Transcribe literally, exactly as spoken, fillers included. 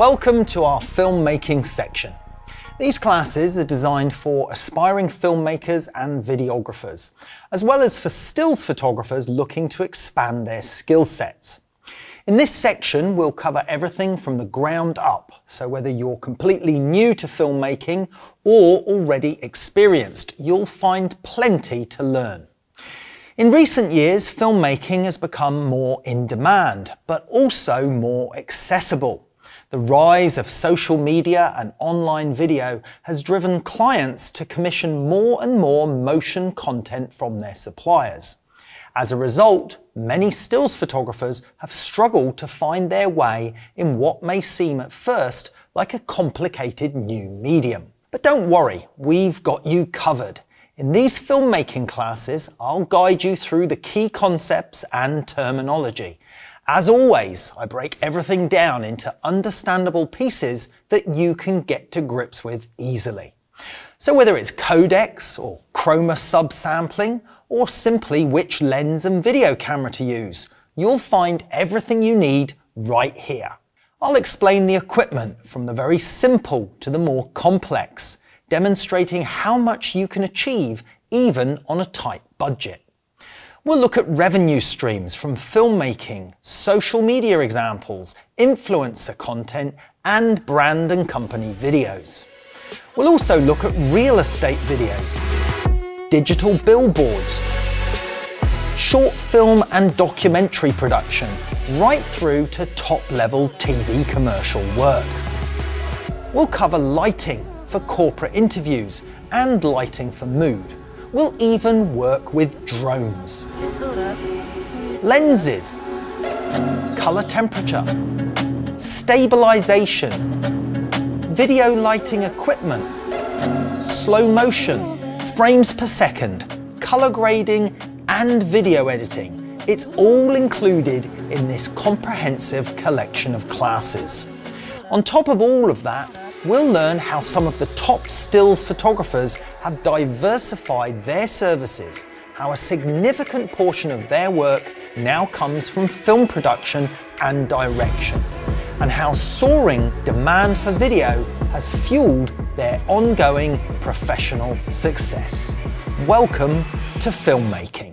Welcome to our filmmaking section. These classes are designed for aspiring filmmakers and videographers, as well as for stills photographers looking to expand their skill sets. In this section, we'll cover everything from the ground up, so whether you're completely new to filmmaking or already experienced, you'll find plenty to learn. In recent years, filmmaking has become more in demand, but also more accessible. The rise of social media and online video has driven clients to commission more and more motion content from their suppliers. As a result, many stills photographers have struggled to find their way in what may seem at first like a complicated new medium. But don't worry, we've got you covered. In these filmmaking classes, I'll guide you through the key concepts and terminology. As always, I break everything down into understandable pieces that you can get to grips with easily. So whether it's codecs or chroma subsampling, or simply which lens and video camera to use, you'll find everything you need right here. I'll explain the equipment from the very simple to the more complex, demonstrating how much you can achieve even on a tight budget. We'll look at revenue streams from filmmaking, social media examples, influencer content, and brand and company videos. We'll also look at real estate videos, digital billboards, short film and documentary production, right through to top-level T V commercial work. We'll cover lighting for corporate interviews and lighting for mood. We'll even work with drones, lenses, color temperature, stabilization, video lighting equipment, slow motion, frames per second, color grading, and video editing. It's all included in this comprehensive collection of classes. On top of all of that, we'll learn how some of the top stills photographers have diversified their services, how a significant portion of their work now comes from film production and direction, and how soaring demand for video has fueled their ongoing professional success. Welcome to filmmaking.